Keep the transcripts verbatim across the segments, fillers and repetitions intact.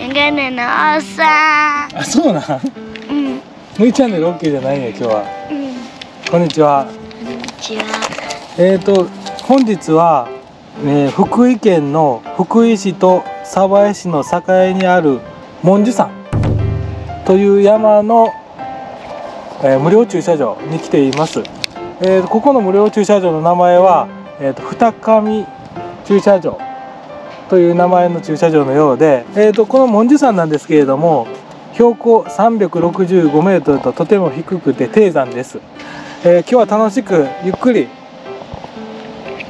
メガネの王さん。あ、そうなん。うん、むいチャンネルオッケーじゃないね今日は。うん、こんにちは。こんにちは。えーと本日は、えー、福井県の福井市と鯖江市の境にある文殊山という山の、えー、無料駐車場に来ています。えー、ここの無料駐車場の名前は、えー、と二上駐車場という名前の駐車場のようで、えー、とこの文殊山なんですけれども、標高さんびゃくろくじゅうごメートルととても低くて低山です。えー、今日は楽しくゆっくり、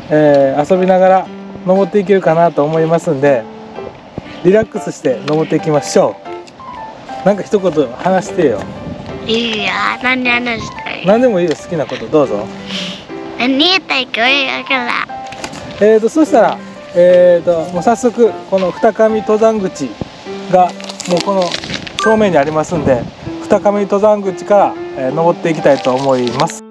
えー、遊びながら登っていけるかなと思いますんで、リラックスして登っていきましょう。なんか一言話してよ。いいよ。何で話したい？何でもいいよ。好きなことどうぞ。何言ったら聞こえるから。えーとそしたら、えーともう早速この二上登山口がもうこの正面にありますんで、二上登山口から、えー、登っていきたいと思います。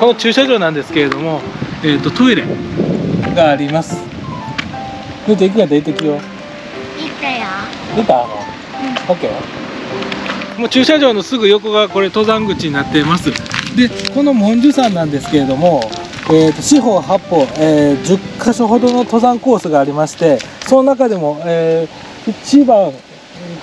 この駐車場なんですけれども、えーとトイレがあります。むいちゃん、行くやったら行ってきよう。行ったよ。出た？うん。オッケー。もう駐車場のすぐ横がこれ登山口になっています。で、この文殊山なんですけれども、えーと四方八方、えー、じゅっかしょほどの登山コースがありまして、その中でも、えー、いちばん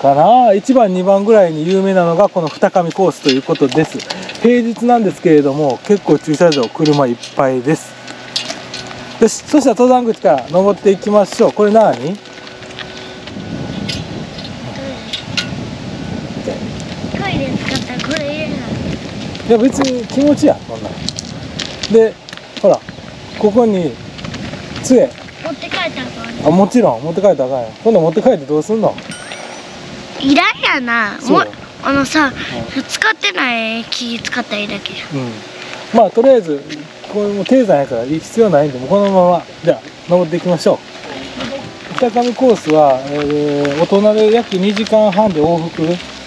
かな、いちばんにばんぐらいに有名なのがこの二上コースということです。平日なんですけれども、結構駐車場車いっぱいです。よし、そしたら登山口から登っていきましょう。これ何？うん、トイレ使ったらこれ入れない？いや、別に気持ちや、こんなんで。ほら、ここに杖持って帰ったらあかんね。あ、もちろん持って帰ったらあかんよ。今度持って帰ってどうすんの？いらんやな。もあのさ、うん、使ってない木使ったらいいだけ。うん、まあとりあえずこれも低山やから必要ないんで、もうこのままじゃあ登っていきましょう。二上コースは、えー、大人で約にじかんはんで往復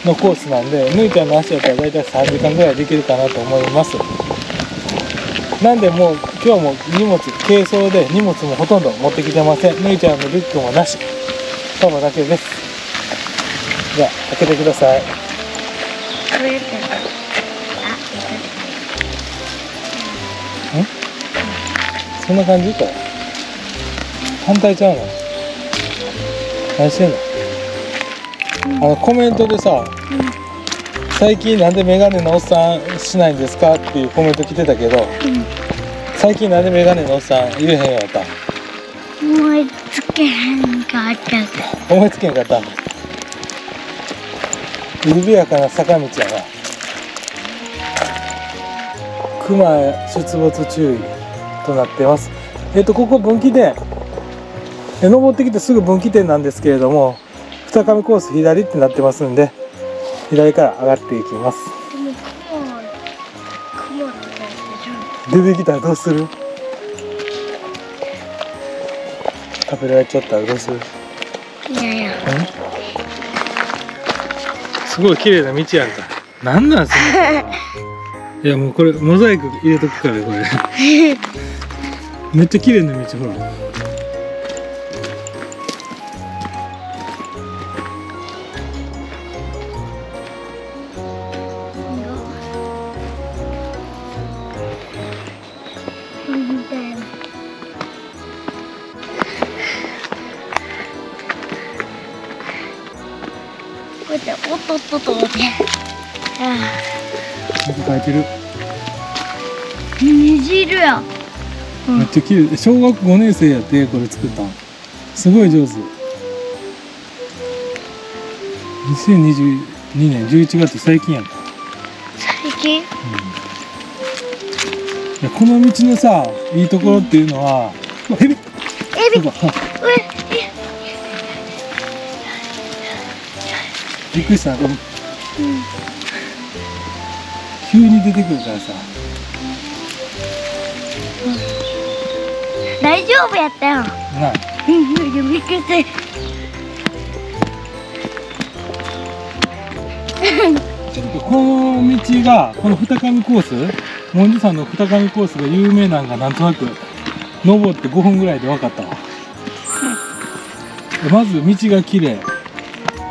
のコースなんで、むいちゃんの足やったら大体さんじかんぐらいできるかなと思います。なんでもう今日も荷物軽装で、荷物もほとんど持ってきてません。むいちゃんのリュックもなし、カバーだけです。じゃあ開けてください。そんな感じか。反対ちゃうの？何してんの？あのコメントでさ、うん、最近なんでメガネのおっさんしないんですかっていうコメント来てたけど、うん、最近なんでメガネのおっさん入れへんやった？思いつけへんかった。思いつけへんかった。緩やかな坂道やな。熊出没注意となってます。えー、とここ分岐点、え登ってきてすぐ分岐点なんですけれども、二上コース左ってなってますんで、左から上がっていきます。でも雲、雲って出てきたらどうする？食べられちゃったらどうする？いやいや、すごい綺麗な道やんか。なんなんそれ。いや、もうこれモザイク入れとくからこれ。めっちゃ綺麗な道、ほら。こうやっておっとっとっとって。よく書いてる。虹色や。めっちゃ綺麗。小学ごねんせいやってこれ作ったん。すごい上手。にせんにじゅうにねんじゅういちがつ、最近やん。最近、うん、いやこの道のさ、いいところっていうのは、うん、ヘビヘビびっくりした、うん、急に出てくるからさ。大丈夫やったよ。なあ。びっくりした。この道が、この二上コース文字山の二上コースが有名なんがなんとなく登ってごふんぐらいで分かったわ。まず道が綺麗、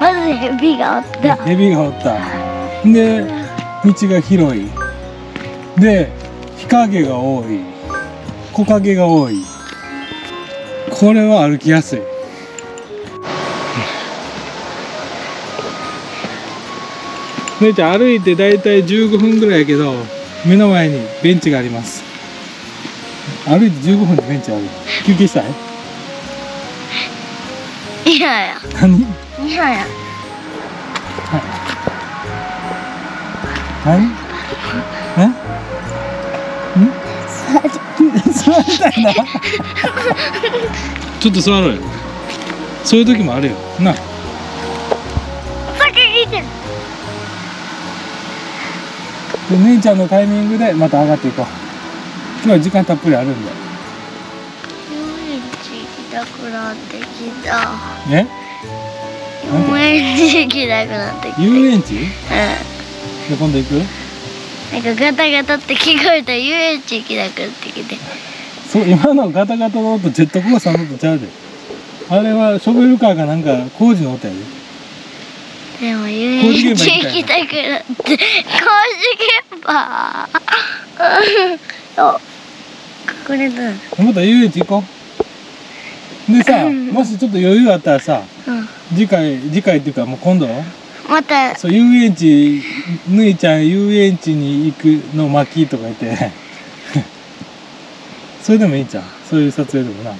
まずヘビがおった、ヘビがおった。で道が広い、で日陰が多い、木陰が多い。これは歩きやすい。姉ちゃん歩いてだいたいじゅうごふんぐらいやけど、目の前にベンチがあります。歩いてじゅうごふんでベンチある。休憩したい？いやいや。何？いやいや。はい。え？ん？座りたいな。ちょっと座ろうよ。そういう時もあるよ。な。で姉ちゃんのタイミングでまた上がっていこう。今日は時間たっぷりあるんだよ。なくなってきた。え？遊園地行きたくなってきた。遊園地？うん。で今度行く？なんかガタガタって聞こえた。遊園地行きたくなってきて。そう今のガタガタの音ジェットコースターの音ちゃうで。あれはショベルカーがなんか工事の音やで。でも遊園地行きたくなって工事現場。お、これだ。また遊園地行こう。でさ、もしちょっと余裕あったらさ、うん、次回次回っていうかもう今度またそう遊園地、ぬいちゃん遊園地に行くの巻とか言ってそれでもいいじゃん、そういう撮影でもな。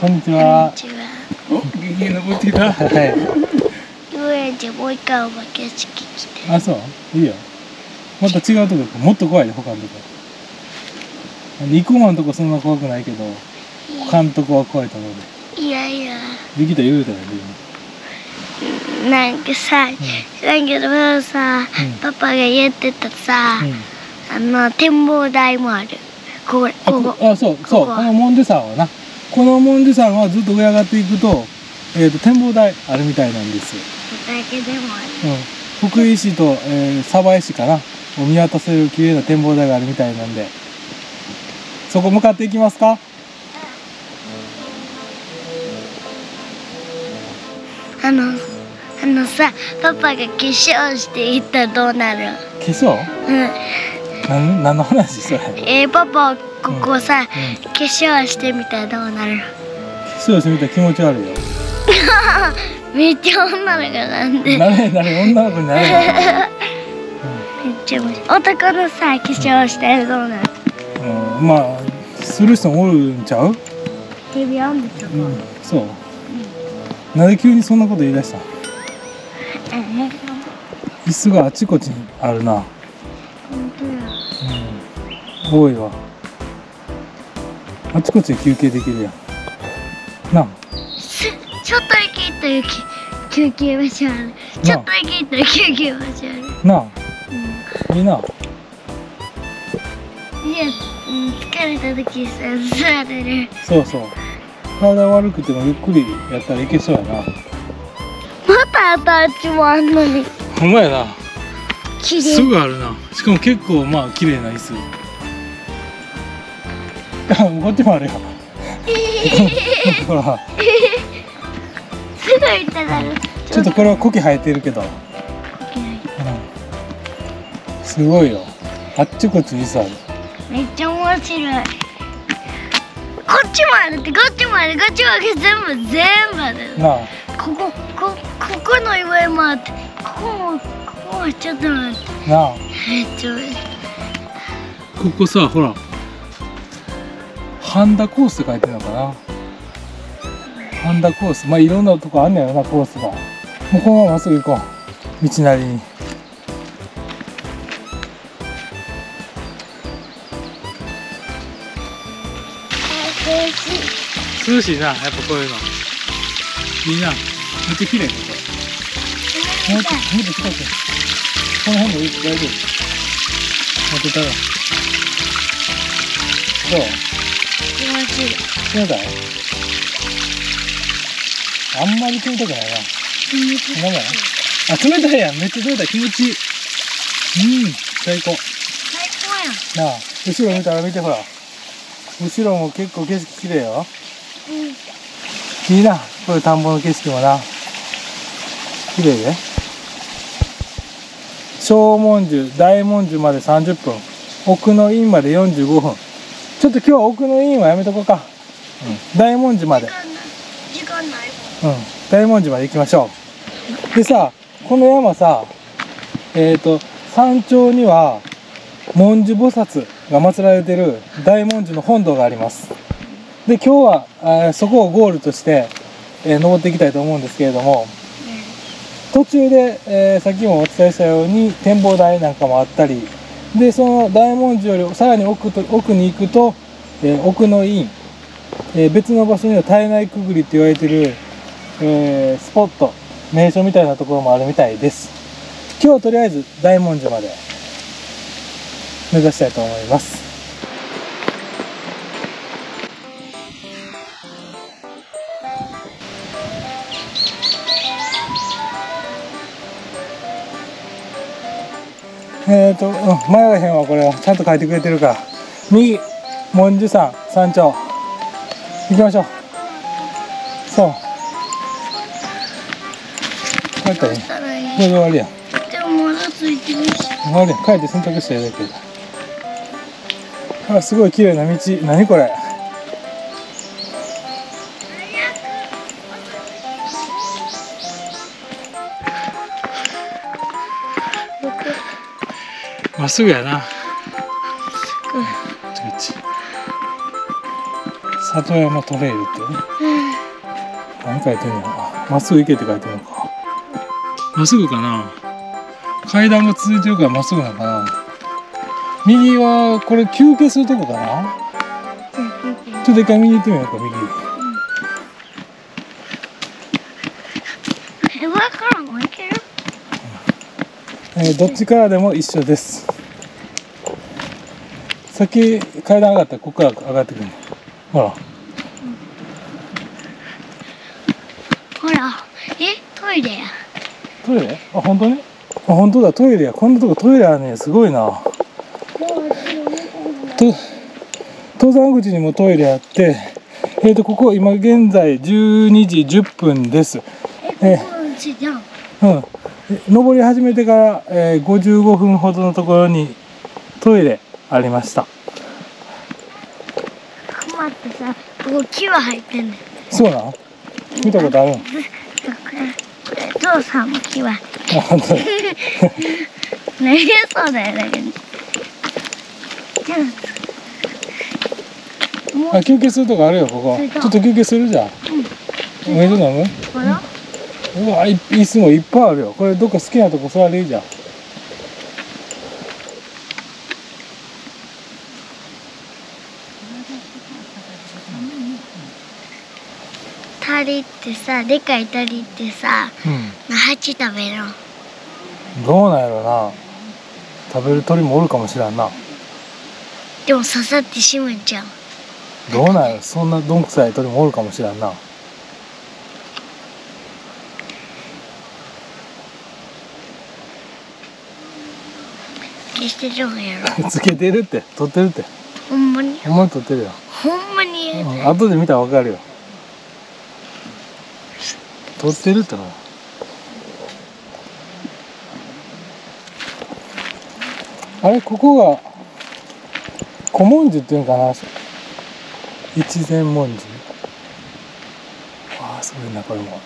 こんにちは。お、元気登ってた。はい。遊園地もう一回お化け屋敷来て。あ、そういいよ。また違うとこ、もっと怖いで、他のとこ。生駒のとこそんな怖くないけど、他のとこは怖いと思うで。いやいや。できた言うたらいい。なんかさ、だけどさ、パパが言ってたさ、あの展望台もある。これ、ここ。あ、そうそう。このモンデ山はな、このモンデ山はずっと上上がっていくと、えっと展望台あるみたいなんですよ。これだけでもある。うん。福井市と鯖江市かな、を見渡せる綺麗な展望台があるみたいなんで、そこ向かっていきますか。あの、あのさ、パパが化粧していったらどうなる？化粧？うん。なん、何の話それ？えー、パパ、ここさ、うんうん、化粧してみたらどうなる？化粧してみたら気持ち悪いよ。めっちゃ女の子なんで。なれなれ、女の子になれない。めっちゃ面白い。男のさ、化粧したらどうなる？うん、まあ、する人もおるんちゃう？テレビあるんでしょ？うん、そう。なんで急にそんなこと言い出した？椅子があちこちにあるな。うん、多いわ。あちこちで休憩できるやんな。ちょっとだけ行ったら休憩場所ある。ちょっとだけ行ったら休憩場所あるな。あ、いいな。いや、疲れた時さ、座れる。そうそう、体悪くてもゆっくりやったらいけそうやな。またアタッチもあんのに。ほんまやな。綺麗。すぐあるな。しかも結構まあ綺麗な椅子。こっちもあるよ。ほら。すぐいただる。ちょっとこれは苔生えてるけど。うん、すごいよ。あっちこっちに椅子ある。めっちゃ面白い。こっちもあるって、こっちもある、こっちもある、全部、全部ある。なあ。ここ、こ、ここの上もあって、ここも、ここもちょっと待って。なあ。めっちゃ美味しい。ここさ、ほら。ハンダコースって書いてるのかな。ハンダコース、まあ、いろんなとこあんねやろな、コースが。もうこのまままっすぐ行こう。道なりに。涼しいな、やっぱこういうのいいな。めっちゃ綺麗ね、これ。もっと、もっと近く。この辺もいい、大丈夫。持ってたらどう？気持ちいい。そうだよ。あんまり冷たくないな。なんだよ。あ、冷たいやん。めっちゃ冷たい。気持ちいい。うん、最高。最高やなあ、後ろ見たら見てほら。後ろも結構景色綺麗よ。うん、いいな、こういう田んぼの景色もな。綺麗で。小文殊、大文殊までさんじゅっぷん。奥の院までよんじゅうごふん。ちょっと今日は奥の院はやめとこうか。うん、大文殊まで。時間ない。うん、大文殊まで行きましょう。でさ、この山さ、えっと、山頂には、文殊菩薩が祀られている大文殊の本堂があります。で、今日は、えー、そこをゴールとして、えー、登っていきたいと思うんですけれども、途中で、えー、さっきもお伝えしたように展望台なんかもあったり、で、その大文殊よりさらに 奥, と奥に行くと、えー、奥の院、えー、別の場所には胎内くぐりって言われてる、えー、スポット、名所みたいなところもあるみたいです。今日はとりあえず大文殊まで目指したいと思います。えーと、うん、迷わへんわ、これはちゃんと書いてくれてるから。右、文殊山山頂行きましょう。そう帰ったらいい、これで終わりや。でもまだついてるし終わりや、帰って洗濯してるだけだ。あ、すごい綺麗な道。何これ。まっすぐやな。里山トレイルってね。何書いてんのか。まっすぐ行けって書いてんのか。まっすぐかな。階段が続いてるからまっすぐなのかな。右はこれ休憩するとこかな。ちょっと一回右行ってみようか。右。うん、上からも行ける。えー、どっちからでも一緒です。さっき階段上がったらここから上がってくる。ほら。うん、ほら、え、トイレや。トイレ？あ、本当ね。あ、本当だ、トイレや。こんなとこトイレあるね、すごいな。と登山口にもトイレあって、えー、とここ今現在じゅうにじじゅっぷんです。えー、うん、登り始めてから、えー、ごじゅうごふんほどのところにトイレありました。熊ってさ、ここ木は入ってんねん。そうなの？見たことあるの？ゾウさんも木は。あ、本当だ。ね、そうだよね。あ、休憩するとこあるよ、ここ。ちょっと休憩するじゃん。お水飲む？うわ、椅子もいっぱいあるよ。これどっか好きなとこ座れるじゃん。鳥ってさ、でかい鳥ってさ、蜂食べるの？どうなんやろな。食べる鳥もおるかもしらんな。でも刺さって死むんちゃう。どうなんや、そんなどんくさい鳥もおるかもしらんな。消してるんやろ。つけてるって、取ってるって。ほんまにほんまに取ってるよ。ほんまに、うん、後で見たらわかるよ、取ってるっての。あれ、ここが古文殊っていうのかな。一禅文殊。ああ、すごいな、これも。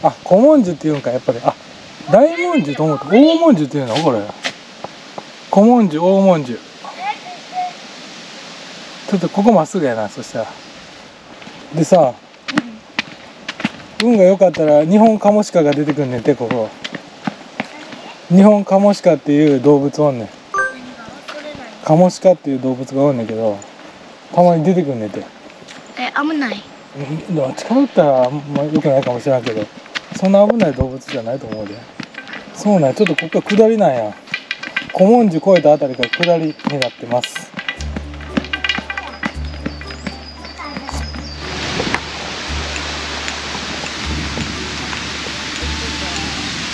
あ、古文殊っていうんか、やっぱり。あ、大文殊と思った。大文殊っていうのこれ。古文殊、大文殊。ちょっとここまっすぐやな、そしたら。でさ、運が良かったら日本カモシカが出てくんねんて、ここ。日本カモシカっていう動物おんねん。カモシカっていう動物がおんねんけど、たまに出てくんねんて。え、危ない。近寄ったらあんま良くないかもしれないけど、そんな危ない動物じゃないと思うで。そうなんや、ちょっとここが下りなんや。古文字越えたあたりが下りになってます。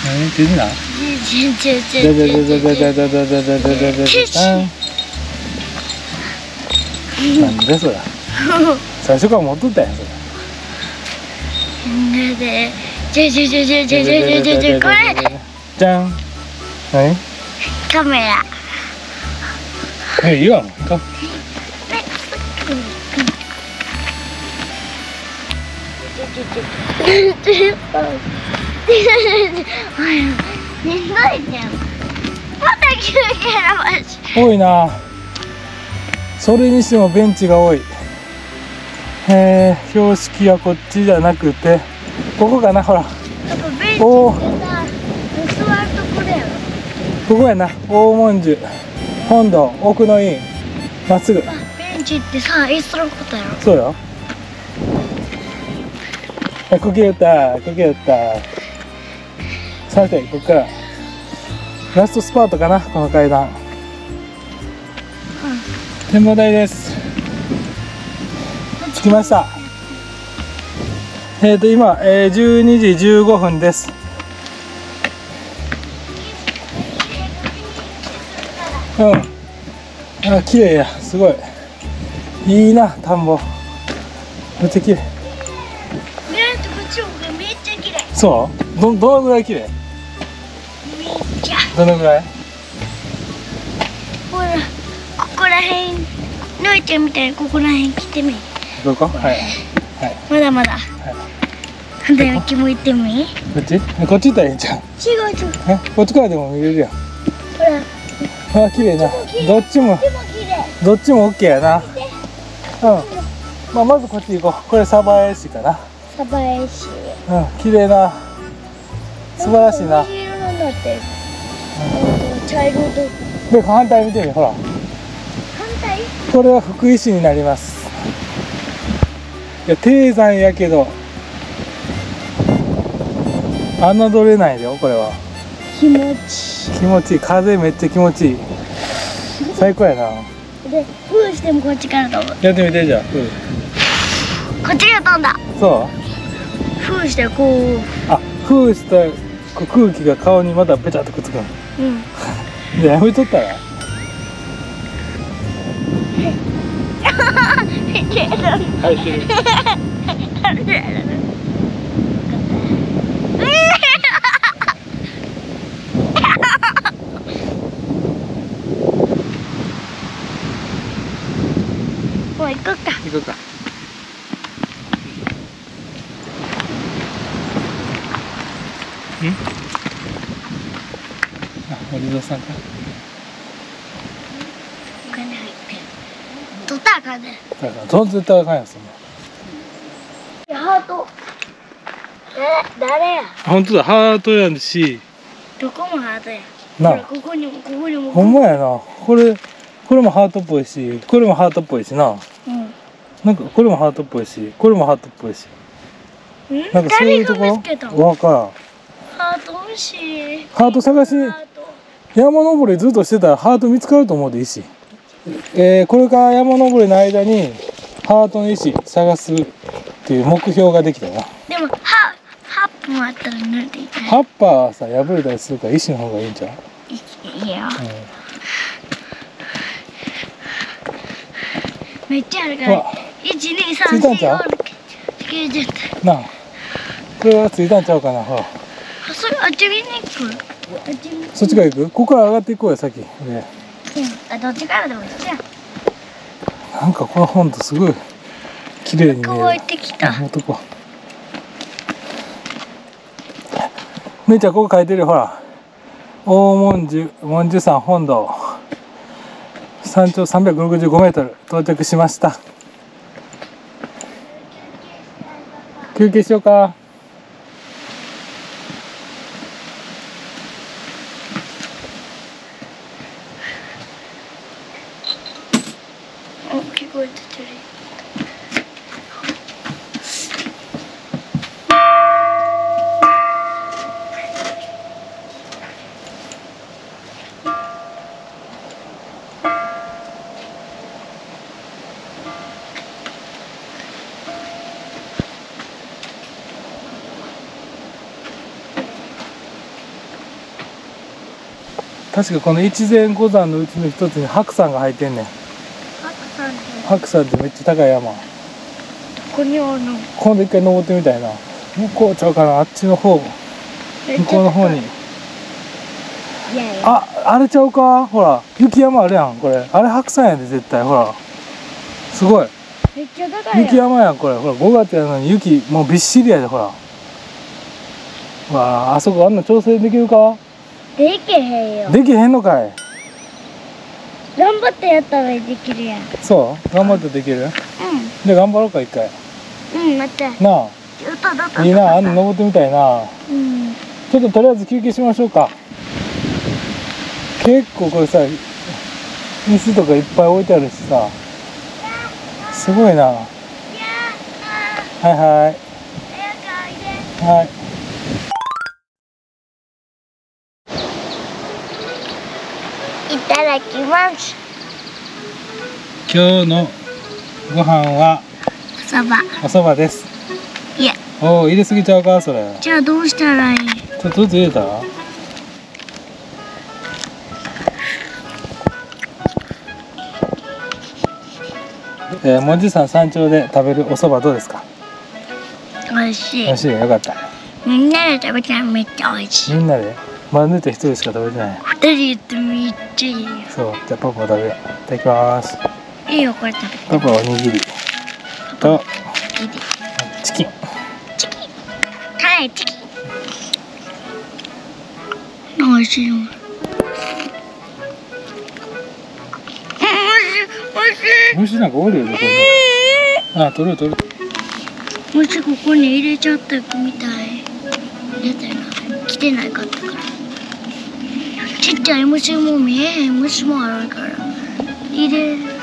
何て言うな？なんでそれ最初から持っとったやん。それなんでジュジュジュジュジュジュジュジュこれじゃん。何？カメラ。え、いいわもうか。ね、しんどいじゃん。また休憩の場所多いな。それにしてもベンチが多い。えー、標識はこっちじゃなくてここかな。ほら、おお、座るとこだよ。ここやな。大文字本堂奥の院まっすぐ。ベンチってさ、椅子のことやろ。そうよ。あ、こけよった、こけよった。さて、ここからラストスパートかな、この階段、うん、展望台です。着きました。えーと今、えー、じゅうにじじゅうごふんです。うん、あ、綺麗や、すごいいいな、田んぼめっちゃ綺麗。そう、ど、どのぐらい綺麗？どのぐらい？ほら、ここらへん、のいちゃんみたいにここらへん来てみ。どこ？はい、はい、まだまだ。はい、反対向き向いてもいい？こっち？こっち行ったらいいじゃん。違う違う。え、こっちからでも見れるやん。ほら。あ、綺麗な。どっちも。どっちもオッケーやな。うん。まあ、まずこっち行こう。これサバエシかな。サバエシ。うん、綺麗な。素晴らしいな。茶色と。で、反対見てみ、ほら。反対。これは福井市になります。いや、低山やけど。侮れないよ、これは。気持ちいい。気持ちいい、風めっちゃ気持ちいい。最高やな。で、フーしてもこっちから飛ぶ。やってみて、じゃあ、フー。こっちが飛んだ。そう。フーしてこう。あ、フーして。空気が顔にまだペチャっとくっつくの。うん。でやめとったら。はい、終了。もう行こうか。行こうか。ん？あ、お地蔵さんか。お金入ってる。取ったらあかんね。取ったらあかんやつ。ハート。え、誰や。本当だ、ハートやんし。どこもハートや。な。ここにもここにも。ほんまやな。これこれもハートっぽいし、これもハートっぽいしな。うん。なんかこれもハートっぽいし、これもハートっぽいし。なんかそういうところ。わからん。ハート欲しい。ハート探し、山登りずっとしてたらハート見つかると思うで、石。えー、これから山登りの間にハートの石探すっていう目標ができたな。でもハハッパーあったらなんでいいか。ハッパーはさ破れたりするから石の方がいいんちゃう？いいよ。うん、めっちゃあるから。一二三四五六九十。なあ、これはついたんちゃうかな、ほら。それあっち見に行く。そっちから行く。ここから上がっていこうよ、先。ね。あ、どっちからでもいいじゃん。なんかこの本とすごい綺麗に見える。乾いてきた。持っとこう。姉ちゃんここ書いてるよ、ほら。大文字文殊山本堂。山頂さんびゃくろくじゅうごメートル到着しました。休憩しようか。確かこの一前五山のうちの一つに白山が入ってんねん。白山ってめっちゃ高い山。ここにあるの。今度一回登ってみたいな。向こうちゃうかな、あっちの方、向こうの方に。あ、あれちゃうか、ほら雪山あるやん、これあれ白山やで絶対。ほらすごいめっちゃ高いやん、雪山やんこれ。ほらごがつやのに雪もうびっしりやで。ほらわあ、あそこあんな調整できるか。できへんよ。できへんのかい。頑張ってやったらできるやん。そう頑張ってできる。うんで頑張ろうか一回。うんまたなあ、いいなあ、登ってみたいな。うんちょっととりあえず休憩しましょうか。結構これさ、椅子とかいっぱい置いてあるしさ、すごいな。はいはいはい。いただきます。今日のご飯はおそば。おそばです。いやおお、入れすぎちゃうかそれ。じゃあどうしたらいい。ちょっとずつ入れたら、えー、もじさん山頂で食べるおそばどうですか。美味しい。美味しい、よかった。みんなで食べたらめっちゃ美味しい。みんなで、マネーと一人しか食べてない。二人ってめっちゃいいよ。そう、じゃあパパも食べよう。いただきます。いいよ、これ食べて。パパおにぎり。と。チキン。チキン。はい、チキン。美味しいよ。虫なんかおるよ、ここに。あ、取る取る。虫ここに入れちゃったみたい。入れたよな。来てないかったから。ちっちゃい虫も見えへん虫もあるから。入れる。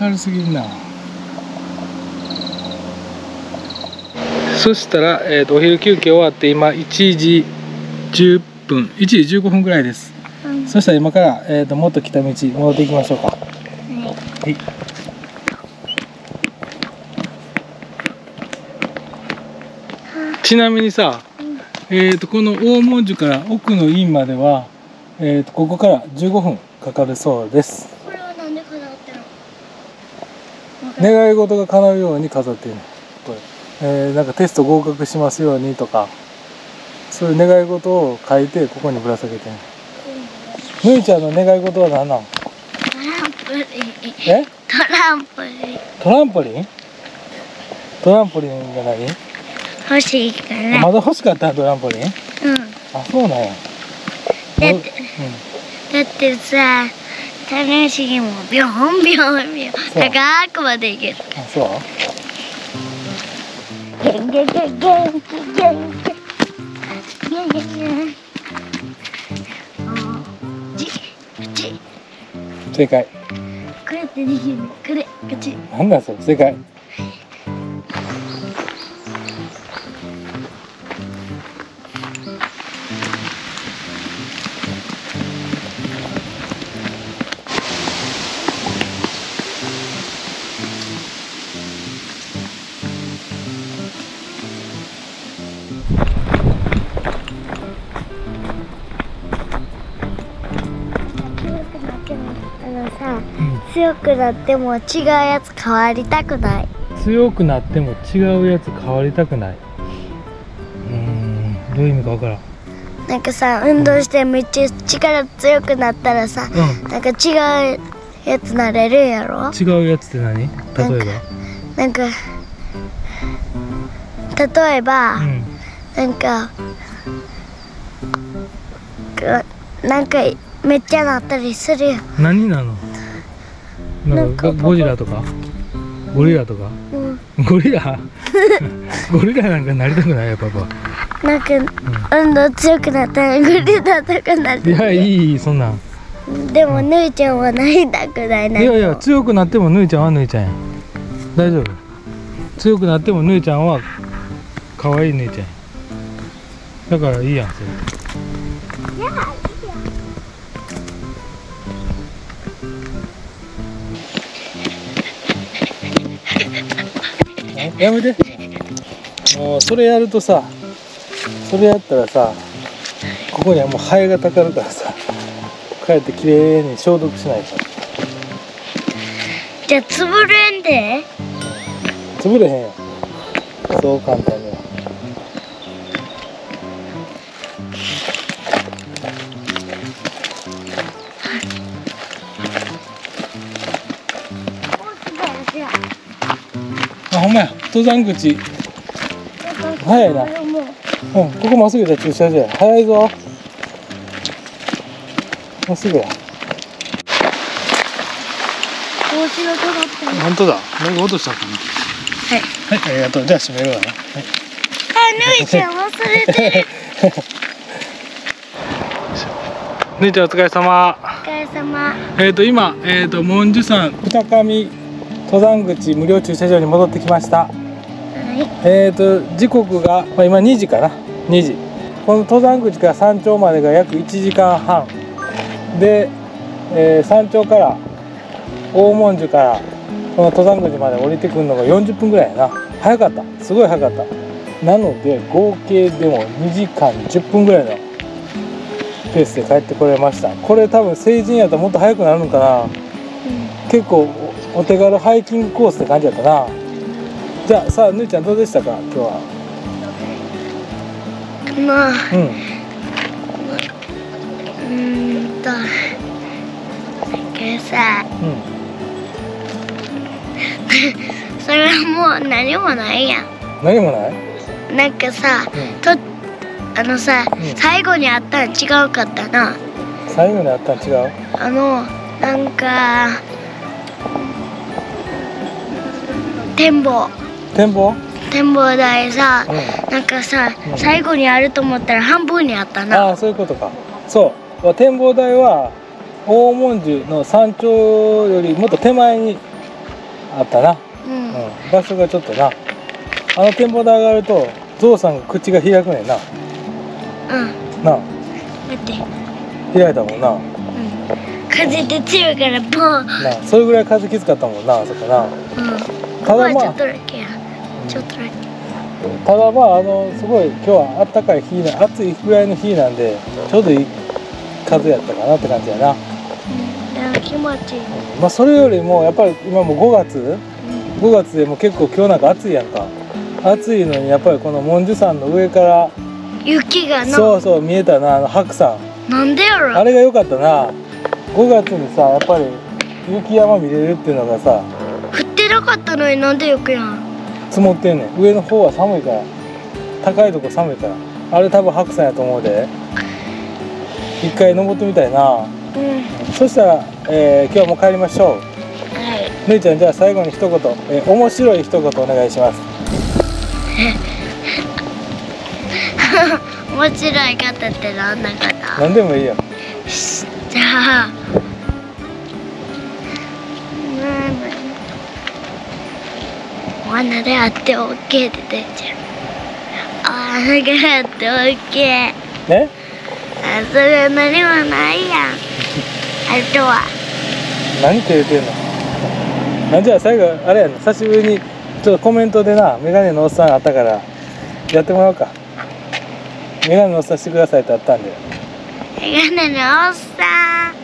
明るすぎるな。そしたら、えーと、お昼休憩終わって今いちじじゅっぷん、いちじじゅうごふんぐらいです、うん、そしたら今から、えーと、もっと来た道戻っていきましょうか、うん、はい。ちなみにさ、うん、えーと、この大文字から奥の院までは、えーと、ここからじゅうごふんかかるそうです。願い事が叶うように飾っているこれ、えー、なんかテスト合格しますようにとかそういう願い事を書いてここにぶら下げている。むいちゃんの願い事は何なの。トランポリン。えトランポリン。トランポリン。トランポリンが何欲しいから。まだ欲しかったトランポリン。うんあそうなんや。だって、うん、だってさ楽しいもん、ビョンビョンビョン高くまで行ける。あ、そう。元気元気元気元気元気。じじ。正解。これってできるの。これこっち。なんだそれ正解。強くなっても違うやつ変わりたくない。強くなっても違うやつ変わりたくない。うーん、どういう意味かわからん。なんかさ、運動してめっちゃ力強くなったらさ、うん、なんか違うやつなれるやろ。違うやつって何？例えば。なんか、なんか例えば、うん、なんかなんかめっちゃなったりするよ。何なの？なんかゴジラとかゴリラとか、うん、ゴリラゴリラなんかなりたくないよパパ。なんか、うん、運動強くなったらゴリラとかなって。いやいいそんなん。でもぬいちゃんはなりたくないな。いやいや強くなってもぬいちゃんはぬいちゃんや。大丈夫。強くなってもぬいちゃんは可愛いぬいちゃんや。だからいいやんそれ。やめて。もうそれやるとさ、それやったらさ、ここにはもうハエがたかるからさ、帰ってきれいに消毒しないと。じゃあ潰れんで。潰れへんよ、そう簡単には。あ、ほんまや、登山口早いな。うん、ここまっすぐじゃ駐車場や。早いぞ、まっすぐや。ほんとだ、なんか落としたかな。はい、はい、ありがとう。じゃあ閉めるわな。はい、あ、ぬいちゃん忘れてる。ぬいちゃんお疲れ様。お疲れ様。えっと今、えっともんじゅさん北上登山口無料駐車場に戻ってきました。はい、えっと時刻が、まあ、今にじかな。にじ。この登山口から山頂までが約いちじかんはんで、えー、山頂から大文字からこの登山口まで降りてくるのがよんじゅっぷんぐらいやな。早かった、すごい早かった。なので合計でもにじかんじゅっぷんぐらいのペースで帰ってこれました。これ多分成人やったらもっと早くなるのかな、うん、結構 お, お手軽ハイキングコースって感じやったな。じゃあさあ、ぬいちゃんどうでしたか今日は。まあ、うん、うんと今朝、うんそれはもう何もないやん。何もない？なんかさ、うん、とあのさ、うん、最後にあったん違うかったな。最後にあったん違う？あのなんか展望展望展望台さ、うん、なんかさ、うん、最後にあると思ったら半分にあったな。ああ、そういうことか。そう展望台は大文字の山頂よりもっと手前にあったな、うんうん、場所がちょっとな。あの展望台上がるとゾウさんが口が開くねんな。うん、なあ、だって開いたもんな、うん、風って強いからボーな。それぐらい風きつかったもんな、あそこな。うん、ただまあちょっとだけや、ちょっとだけ。ただまああのすごい今日はあったかい日な、暑いぐらいの日なんでちょうどいい風やったかなって感じやな。気持ちいい。まあそれよりもやっぱり今もごがつ、うん、ごがつでも結構今日なんか暑いやんか。暑いのにやっぱりこの文殊山の上から雪がな、そうそう見えたな、あの白山。なんでやろ、あれが良かったな。ごがつにさやっぱり雪山見れるっていうのがさ、降ってなかったのになんで雪やん積もってんねん。上の方は寒いから、高いとこ寒いから。あれ多分白山やと思うで。一回登ってみたいな。うん、そしたら、えー、今日はもう帰りましょう。はい、ぬいちゃん、じゃあ最後に一言、えー、面白い一言お願いします。面白い方ってどんな方？何でもいいよ。じゃあ、うん、罠であって OK って出ちゃう。罠であって OK。ね？あ、それ何もないやん。あとは何照れてんの。あ、じゃあ最後あれやね、久しぶりにちょっとコメントでな、メガネのおっさんあったからやってもらおうか。メガネのおっさんしてくださいってあったんで。メガネのおっさん。